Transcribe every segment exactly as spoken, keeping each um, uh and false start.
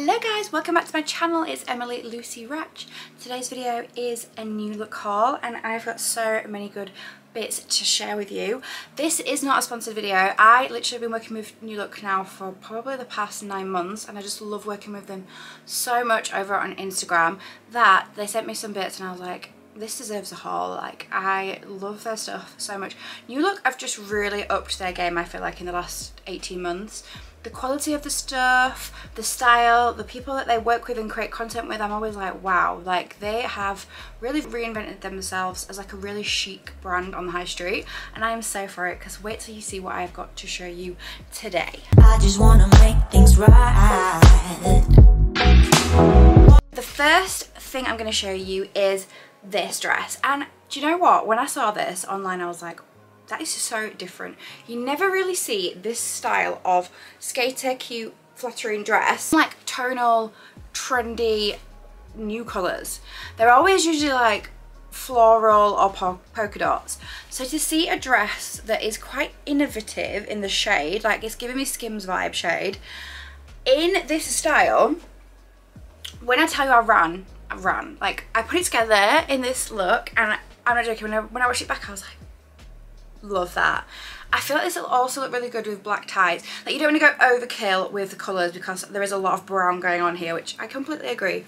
Hello guys, welcome back to my channel. It's Emily Lucy Rajch. Today's video is a New Look haul and I've got so many good bits to share with you. This is not a sponsored video. I literally have been working with New Look now for probably the past nine months and I just love working with them so much over on Instagram that they sent me some bits and I was like, this deserves a haul. Like, I love their stuff so much. New Look, I've just really upped their game, I feel like, in the last eighteen months. The quality of the stuff, the style, the people that they work with and create content with, I'm always like, wow, like they have really reinvented themselves as like a really chic brand on the high street, and I am so for it, because wait till you see what I've got to show you today. I just wanna make things right. The first thing I'm gonna show you is this dress, and do you know what, when I saw this online I was like, that is so different. You never really see this style of skater, cute, flattering dress. Like tonal, trendy, new colours. They're always usually like floral or pol polka dots. So to see a dress that is quite innovative in the shade, like it's giving me Skims vibe shade, in this style, when I tell you I ran, I ran. Like I put it together in this look, and I'm not joking, when I, when I watched it back I was like, love that. I feel like this will also look really good with black ties. Like, you don't want to go overkill with the colours because there is a lot of brown going on here, which I completely agree.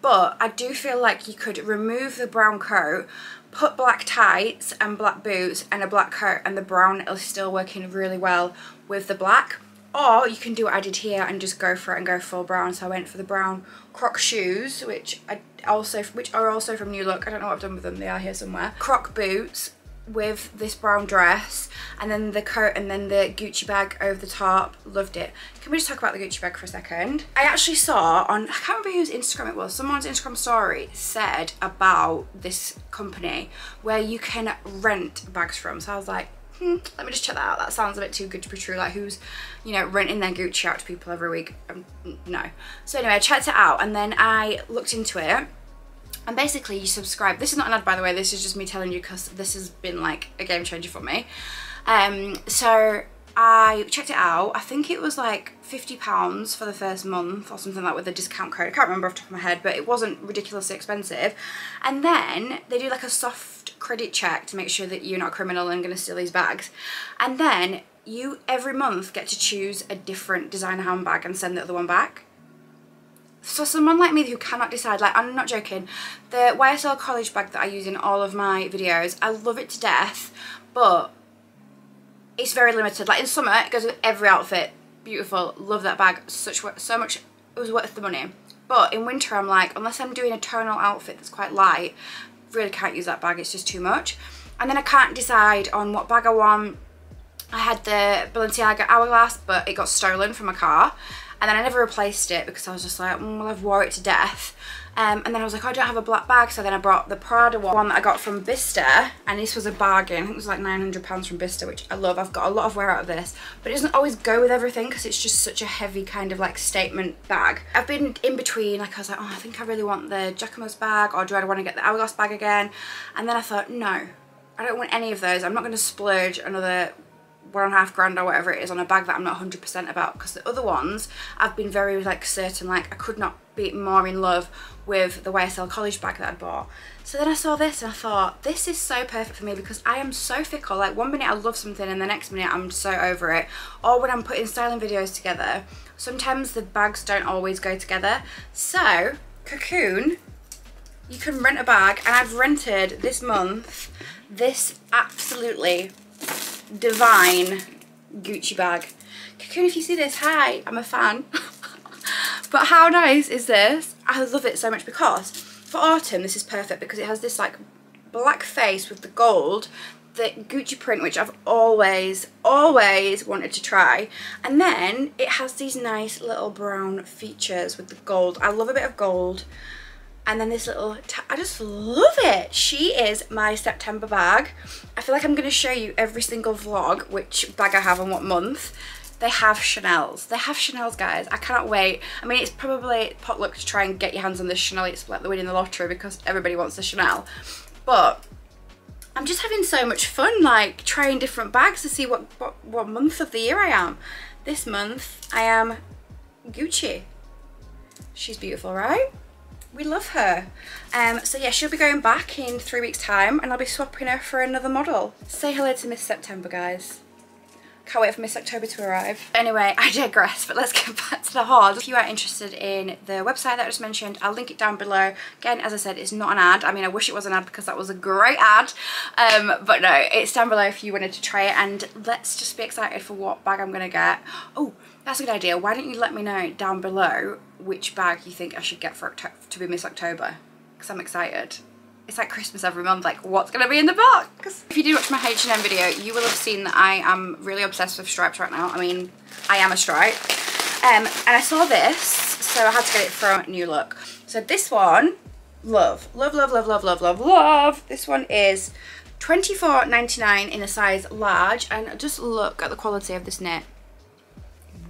But I do feel like you could remove the brown coat, put black tights and black boots and a black coat, and the brown is still working really well with the black. Or you can do what I did here and just go for it and go full brown. So I went for the brown croc shoes, which I also which are also from New Look. I don't know what I've done with them. They are here somewhere. Croc boots with this brown dress, and then the coat, and then the Gucci bag over the top. Loved it. Can we just talk about the Gucci bag for a second? I actually saw on, I can't remember whose Instagram it was, someone's Instagram story said about this company where you can rent bags from. So I was like, hmm, let me just check that out. That sounds a bit too good to be true. Like, who's, you know, renting their Gucci out to people every week? Um, no. So anyway, I checked it out and then I looked into it. And basically you subscribe, this is not an ad by the way, this is just me telling you because this has been like a game changer for me. Um, so I checked it out, I think it was like fifty pounds for the first month or something like that with a discount code, I can't remember off the top of my head, but it wasn't ridiculously expensive. And then they do like a soft credit check to make sure that you're not a criminal and going to steal these bags. And then you every month get to choose a different designer handbag and send the other one back. So someone like me who cannot decide, like, I'm not joking, the Y S L college bag that I use in all of my videos, I love it to death, but it's very limited. Like in summer, it goes with every outfit. Beautiful, love that bag, such so much, it was worth the money. But in winter, I'm like, unless I'm doing a tonal outfit that's quite light, really can't use that bag, it's just too much. And then I can't decide on what bag I want. I had the Balenciaga hourglass, but it got stolen from my car. And then I never replaced it because I was just like, mm, well, I've wore it to death. Um, and then I was like, oh, I don't have a black bag. So then I brought the Prada one that I got from Bicester. And this was a bargain. I think it was like nine hundred pounds from Bicester, which I love. I've got a lot of wear out of this. But it doesn't always go with everything because it's just such a heavy kind of like statement bag. I've been in between. Like I was like, oh, I think I really want the Jacquemus bag. Or do I want to get the hourglass bag again? And then I thought, no, I don't want any of those. I'm not going to splurge another one and a half grand or whatever it is on a bag that I'm not one hundred percent about, because the other ones I've been very like certain, like I could not be more in love with the Y S L college bag that I'd bought. So then I saw this and I thought, this is so perfect for me because I am so fickle. Like one minute I love something and the next minute I'm so over it. Or when I'm putting styling videos together, sometimes the bags don't always go together. So Cocoon, you can rent a bag, and I've rented this month this absolutely divine Gucci bag. Cocoon, if you see this, hi, I'm a fan. But how nice is this? I love it so much because for autumn this is perfect because it has this like black face with the gold, the Gucci print, which I've always always wanted to try, and then it has these nice little brown features with the gold. I love a bit of gold. And then this little, I just love it. She is my September bag. I feel like I'm going to show you every single vlog which bag I have and what month. They have Chanel's. They have Chanel's, guys. I cannot wait. I mean, it's probably potluck to try and get your hands on this Chanel. It's like the winning the lottery because everybody wants the Chanel. But I'm just having so much fun, like trying different bags to see what, what, what month of the year I am. This month I am Gucci. She's beautiful, right? We love her. Um, so yeah, she'll be going back in three weeks time and I'll be swapping her for another model. Say hello to Miss September, guys. Can't wait for Miss October to arrive. Anyway, I digress, but let's get back to the haul. If you are interested in the website that I just mentioned, I'll link it down below. Again, as I said, it's not an ad. I mean, I wish it was an ad because that was a great ad. Um, but no, it's down below if you wanted to try it, and let's just be excited for what bag I'm gonna get. Oh, that's a good idea. Why don't you let me know down below which bag you think I should get for October, to be Miss October, because I'm excited. It's like Christmas every month, like what's gonna be in the box? If you do watch my H and M video, you will have seen that I am really obsessed with stripes right now. I mean, I am a stripe. Um, and I saw this, so I had to get it from New Look. So this one, love, love, love, love, love, love, love, love. This one is twenty-four ninety-nine in a size large, and just look at the quality of this knit.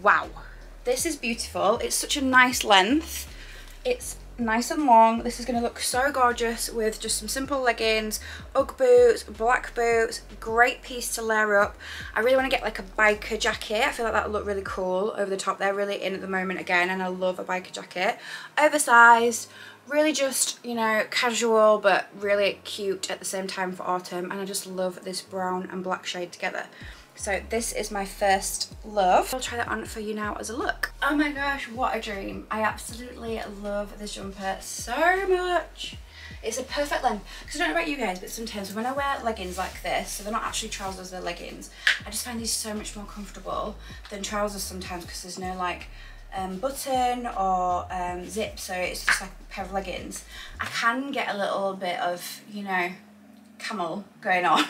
Wow. This is beautiful. It's such a nice length. It's nice and long. This is going to look so gorgeous with just some simple leggings, UGG boots, black boots. Great piece to layer up. I really want to get like a biker jacket. I feel like that will look really cool over the top. They're really in at the moment again, and I love a biker jacket. Oversized, really just, you know, casual but really cute at the same time for autumn, and I just love this brown and black shade together. So this is my first love. I'll try that on for you now as a look. Oh my gosh, what a dream. I absolutely love this jumper so much. It's a perfect length. Because I don't know about you guys, but sometimes when I wear leggings like this, so they're not actually trousers, they're leggings, I just find these so much more comfortable than trousers sometimes because there's no like um, button or um, zip. So it's just like a pair of leggings. I can get a little bit of, you know, camel going on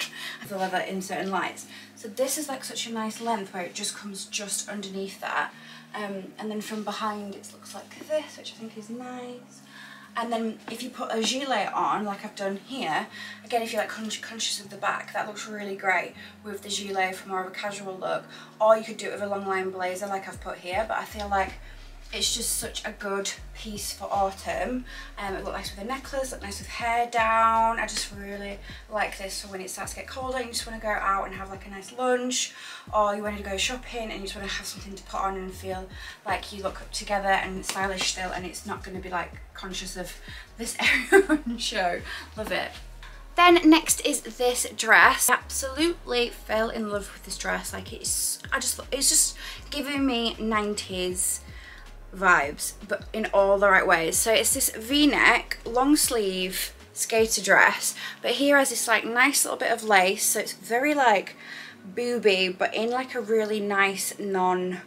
the leather in certain lights. So this is like such a nice length where it just comes just underneath that, um, and then from behind it looks like this, which I think is nice. And then if you put a gilet on like I've done here, again if you're like con conscious of the back, that looks really great with the gilet for more of a casual look, or you could do it with a long line blazer like I've put here. But I feel like it's just such a good piece for autumn. Um, it looked nice with a necklace, looked nice with hair down. I just really like this for when it starts to get colder and you just want to go out and have like a nice lunch, or you want to go shopping and you just want to have something to put on and feel like you look together and stylish still, and it's not going to be like conscious of this area on show. Love it. Then next is this dress. I absolutely fell in love with this dress. Like it's, I just, it's just giving me nineties vibes, but in all the right ways. So it's this v-neck long sleeve skater dress, but here has this like nice little bit of lace, so it's very like booby but in like a really nice non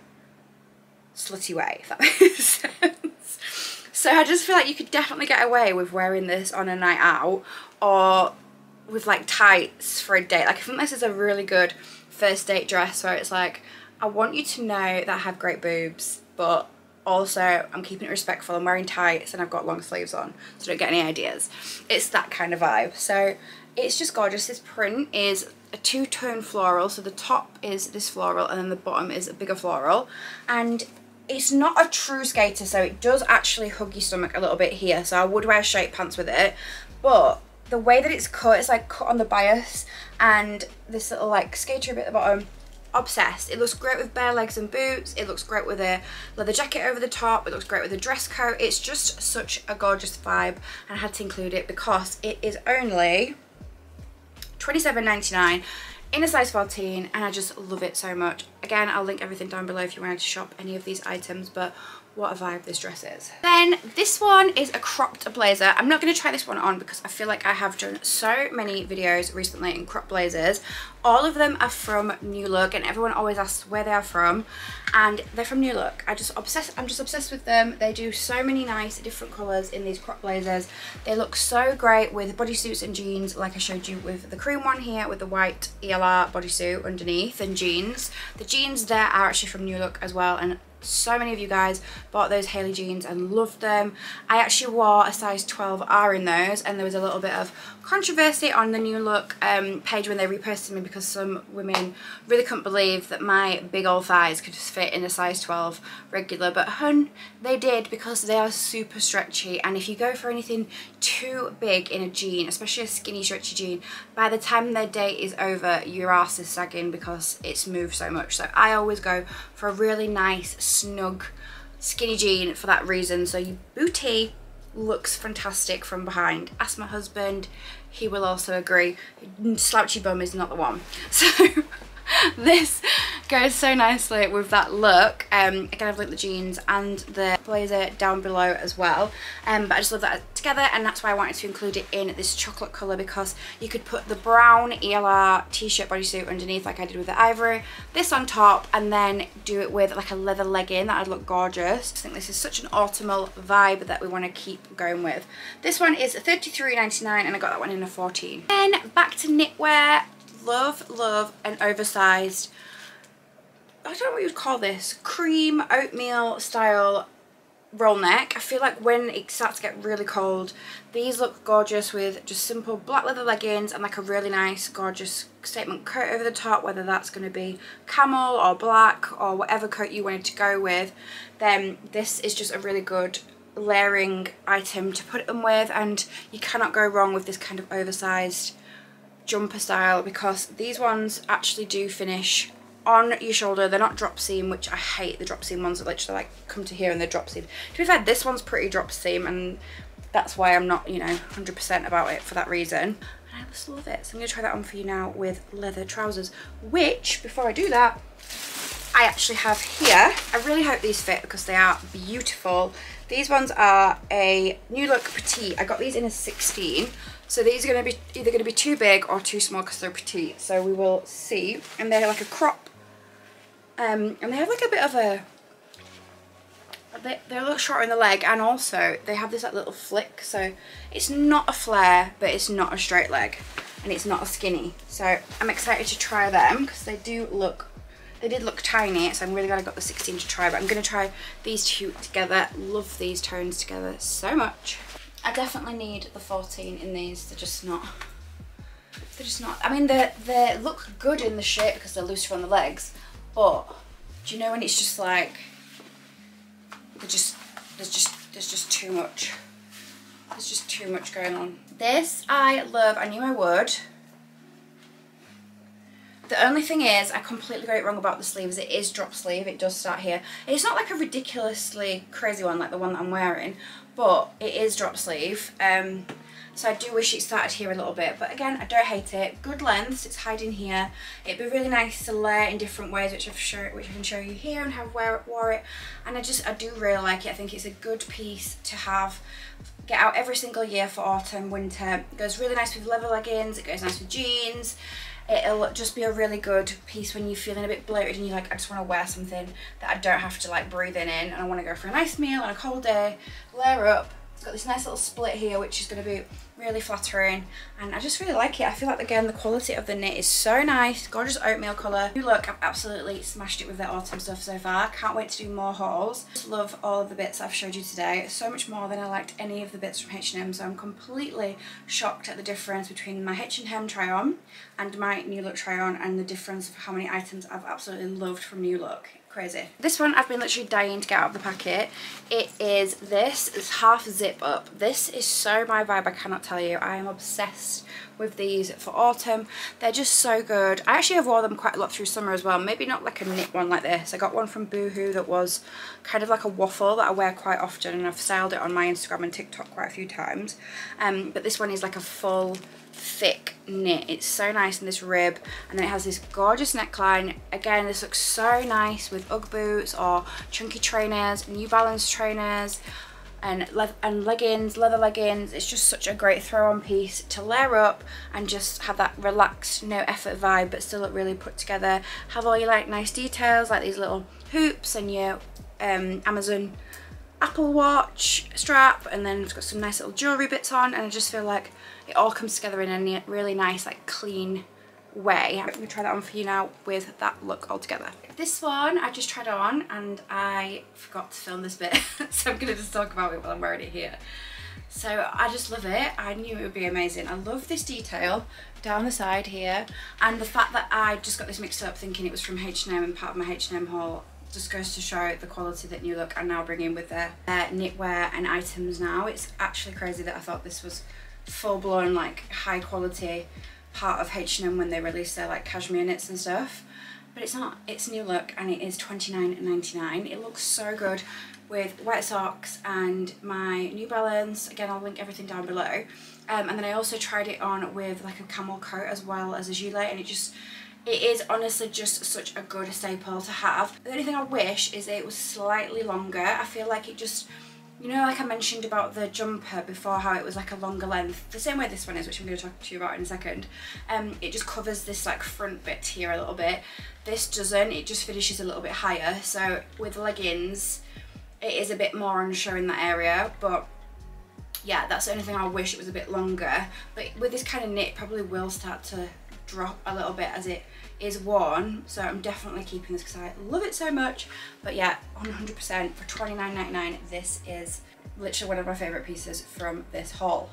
slutty way, if that makes sense. So I just feel like you could definitely get away with wearing this on a night out or with like tights for a date. Like I think this is a really good first date dress where it's like, I want you to know that I have great boobs, but also I'm keeping it respectful, I'm wearing tights and I've got long sleeves on, so don't get any ideas. It's that kind of vibe. So it's just gorgeous. This print is a two-tone floral, so the top is this floral and then the bottom is a bigger floral, and it's not a true skater, so it does actually hug your stomach a little bit here, so I would wear straight pants with it. But the way that it's cut, it's like cut on the bias, and this little like skater bit at the bottom. Obsessed. It looks great with bare legs and boots, it looks great with a leather jacket over the top, it looks great with a dress coat. It's just such a gorgeous vibe, and I had to include it because it is only twenty-seven ninety-nine in a size fourteen, and I just love it so much. Again, I'll link everything down below if you wanted to shop any of these items, but what a vibe this dress is. Then this one is a cropped blazer. I'm not going to try this one on because I feel like I have done so many videos recently in cropped blazers. All of them are from New Look, and everyone always asks where they are from, and they're from New Look. I just obsess I'm just obsessed with them. They do so many nice different colours in these cropped blazers. They look so great with bodysuits and jeans, like I showed you with the cream one here with the white E L R bodysuit underneath and jeans. The jeans there are actually from New Look as well, and so many of you guys bought those Hailey jeans and loved them. I actually wore a size twelve R in those, and there was a little bit of controversy on the New Look um, page when they reposted me because some women really couldn't believe that my big old thighs could just fit in a size twelve regular. But hun, they did, because they are super stretchy, and if you go for anything too big in a jean, especially a skinny stretchy jean, by the time their day is over your ass is sagging because it's moved so much. So I always go for a really nice snug skinny jean for that reason. So your booty looks fantastic from behind. Ask my husband, he will also agree. Slouchy bum is not the one. So this goes so nicely with that look. Um, again, I've linked the jeans and the blazer down below as well. Um, but I just love that together, and that's why I wanted to include it in this chocolate colour, because you could put the brown E L R t-shirt bodysuit underneath like I did with the ivory, this on top, and then do it with like a leather legging. That would look gorgeous. I think this is such an autumnal vibe that we want to keep going with. This one is thirty-three ninety-nine and I got that one in a fourteen. Then back to knitwear. Love, love an oversized, I don't know what you'd call this, cream oatmeal style roll neck. I feel like when it starts to get really cold, these look gorgeous with just simple black leather leggings and like a really nice gorgeous statement coat over the top, whether that's going to be camel or black or whatever coat you wanted to go with. Then this is just a really good layering item to put them with, and you cannot go wrong with this kind of oversized jumper style, because these ones actually do finish on your shoulder. They're not drop seam, which I hate the drop seam ones that literally like come to here and they're drop seam. To be fair, this one's pretty drop seam, and that's why I'm not, you know, one hundred percent about it for that reason. And I just love it. So I'm gonna try that on for you now with leather trousers, which before I do that, I actually have here. I really hope these fit because they are beautiful. These ones are a New Look petite. I got these in a sixteen. So these are going to be either going to be too big or too small because they're petite. So we will see. And they're like a crop. Um, and they have like a bit of a... They, they're a little shorter in the leg. And also they have this like little flick. So it's not a flare, but it's not a straight leg. And it's not a skinny. So I'm excited to try them because they do look... They did look tiny, so I'm really glad I got the sixteen to try. But I'm going to try these two together. Love these tones together so much. I definitely need the fourteen in these. They're just not, they're just not, I mean, they they look good in the shape because they're looser on the legs, but do you know when it's just like, they're just, there's just, there's just too much, there's just too much going on. This I love, I knew I would. The only thing is, I completely got it wrong about the sleeves. It is drop sleeve, it does start here. It's not like a ridiculously crazy one like the one that I'm wearing, but it is drop sleeve, um, so I do wish it started here a little bit, but again, I don't hate it. Good lengths, it's hiding here. It'd be really nice to layer in different ways, which, I've show, which I can show you here and have wear, wore it, and I just, I do really like it. I think it's a good piece to have, get out every single year for autumn, winter. It goes really nice with leather leggings, it goes nice with jeans. It'll just be a really good piece when you're feeling a bit bloated and you're like, I just want to wear something that I don't have to like breathe in, and I want to go for a nice meal and a cold day, layer up. It's got this nice little split here, which is going to be really flattering, and I just really like it. I feel like, again, the quality of the knit is so nice. Gorgeous oatmeal colour. New Look, I've absolutely smashed it with their autumn stuff so far. Can't wait to do more hauls. Just love all of the bits I've showed you today. So much more than I liked any of the bits from H and M, so I'm completely shocked at the difference between my H and M try-on and my New Look try-on, and the difference of how many items I've absolutely loved from New Look. Crazy. This one I've been literally dying to get out of the packet. It is this. It's half zip up. This is so my vibe, I cannot tell you. I am obsessed with these for autumn. They're just so good. I actually have worn them quite a lot through summer as well. Maybe not like a knit one like this. I got one from Boohoo that was kind of like a waffle that I wear quite often, and I've styled it on my Instagram and TikTok quite a few times. Um, but this one is like a full thick knit. It's so nice in this rib, and then it has this gorgeous neckline. Again, this looks so nice with UGG boots or chunky trainers, New Balance trainers, and le and leggings, leather leggings. It's just such a great throw on piece to layer up and just have that relaxed, no effort vibe, but still look really put together. Have all your like nice details like these little hoops and your um, Amazon Apple Watch strap, and then it's got some nice little jewellery bits on, and I just feel like it all comes together in a really nice like clean way. I'm gonna try that on for you now with that look all together. This one I just tried on and I forgot to film this bit so I'm gonna just talk about it while I'm wearing it here. So I just love it. I knew it would be amazing. I love this detail down the side here, and the fact that I just got this mixed up thinking it was from H and M and part of my H and M haul just goes to show the quality that New Look are now bringing with their, their knitwear and items now. It's actually crazy that I thought this was full-blown like high quality part of H and M when they released their like cashmere knits and stuff, but it's not. It's New Look, and it is twenty-nine ninety-nine. It looks so good. with white socks and my New Balance. Again, I'll link everything down below. Um, and then I also tried it on with like a camel coat as well as a gilet, and it just, it is honestly just such a good staple to have. The only thing I wish is it was slightly longer. I feel like it just, you know, like I mentioned about the jumper before, how it was like a longer length, the same way this one is, which I'm going to talk to you about in a second. Um, it just covers this like front bit here a little bit. This doesn't, it just finishes a little bit higher. So with leggings, it is a bit more unsure in that area, but yeah, that's the only thing I wish it was a bit longer. But with this kind of knit, it probably will start to drop a little bit as it is worn, so I'm definitely keeping this because I love it so much. But yeah, one hundred percent for twenty-nine ninety-nine, this is literally one of my favourite pieces from this haul.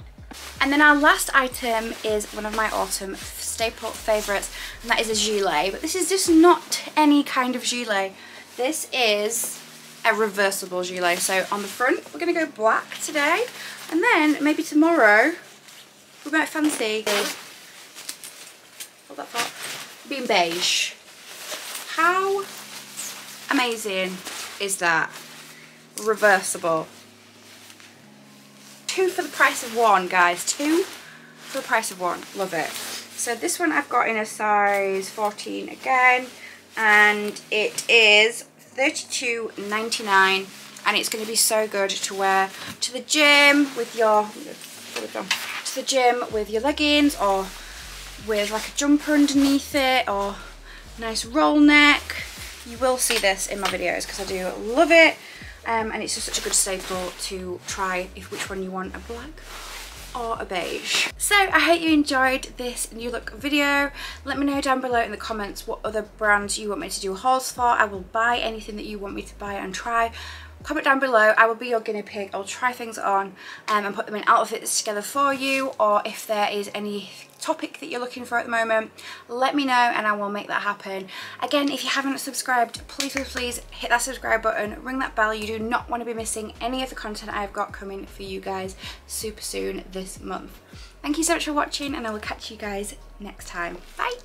And then our last item is one of my autumn staple favourites, and that is a gilet. But this is just not any kind of gilet. This is a reversible gilet. So on the front, we're going to go black today, and then maybe tomorrow we might fancy what that for? being beige. How amazing is that? Reversible. Two for the price of one, guys. Two for the price of one. Love it. So this one I've got in a size fourteen again, and it is thirty-two ninety-nine, and it's going to be so good to wear to the gym with your to the gym with your leggings, or with like a jumper underneath it, or nice roll neck. You will see this in my videos because I do love it, um, and it's just such a good staple to try if which one you want, a black or a beige. So I hope you enjoyed this New Look video. Let me know down below in the comments what other brands you want me to do hauls for. I will buy anything that you want me to buy and try. Comment down below, I will be your guinea pig. I'll try things on um, and put them in outfits together for you, or if there is any topic that you're looking for at the moment, let me know and I will make that happen. Again, if you haven't subscribed, please, please, please hit that subscribe button, ring that bell. You do not want to be missing any of the content I've got coming for you guys super soon this month. Thank you so much for watching, and I will catch you guys next time. Bye!